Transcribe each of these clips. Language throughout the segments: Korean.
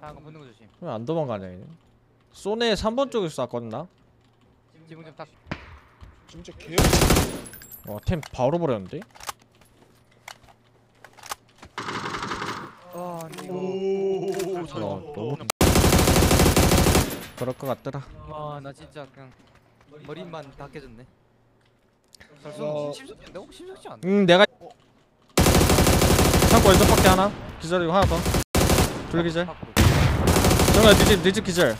다음거 붙는거 조심. 왜 안 도망가냐 얘. 쏘네 3번 쪽에서 쐈거든나. 지붕 좀 딱. 진짜 개. 와 템 바로 버렸는데. 아 이거. 오. 너무. 그럴 것 같더라. 아 나 진짜 그냥 머리만 다 깨졌네. 어... 심석지인데? 혹시 심석지 않나? 응 내가 창고 왼쪽밖에 하나 기절이고 하나 더 둘 기절 정우야 네집 기절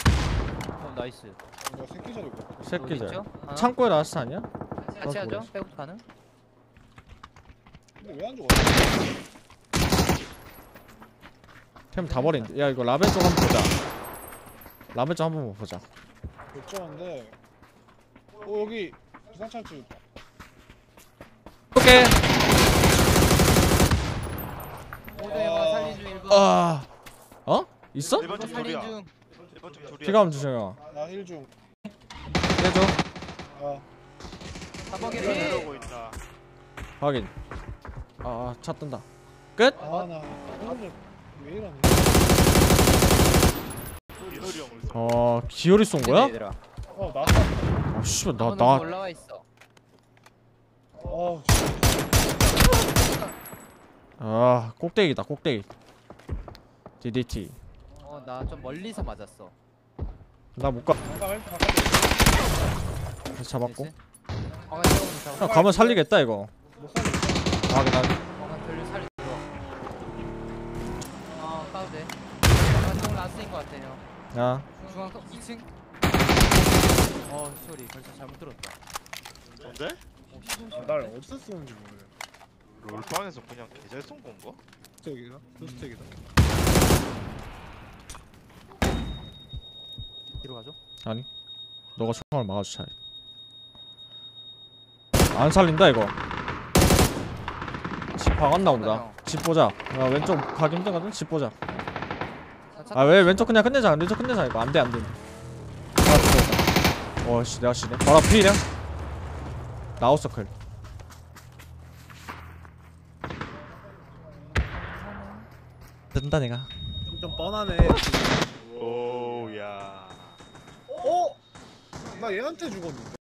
어 나이스 셋 기절이고 셋 기절 창고에 나왔어 아니야? 같이 하죠? 백업 가능? 근데 왜 안 죽어? 템 다 버린데 야 이거 라벨 쪽 한번 보자 라벨 쪽 한번 보자 걱정한데 어 여기 비상창치 오케이. 아, 어? 있어? 일반 쪽 조리야. 비가 안 주세요. 나 힐 중. 해줘. 어. 한방에 내려오고 있다. 확인. 아, 차 뜬다. 끝? 아, 나 오늘 왜 이러니? 어, 기어리 쏜 거야? 어, 나. 아, 씨발 나. 올라와 있어. 아 꼭대기다 꼭대기 DDT 어 나 좀 멀리서 맞았어 나 못 가 잡았고 형 가면 살리겠다 이거 아 그냥 아 까도 돼 중앙 라스인 것 같아 형 중앙 2층 어 소리 벌써 잘못 들었다 뭔데? 날 어디서 쓰는지 모르겠네 롤빵에서 그냥 개잘 쏜 건가? 스택이다? 스택이다 뒤로 가죠? 아니 너가 총을 막아줘 차라리 안 살린다 이거 집 박았나 보다 집 보자 야 왼쪽 가기 힘든거든? 집 보자 아 왜 왼쪽 그냥 끝내자 왼쪽 끝내자 이거 안돼 안돼 어씨 내가 씨네 바로 피이냐? 나우서클 뜬다 내가 좀 뻔하네 오야 어? 나 얘한테 죽었는데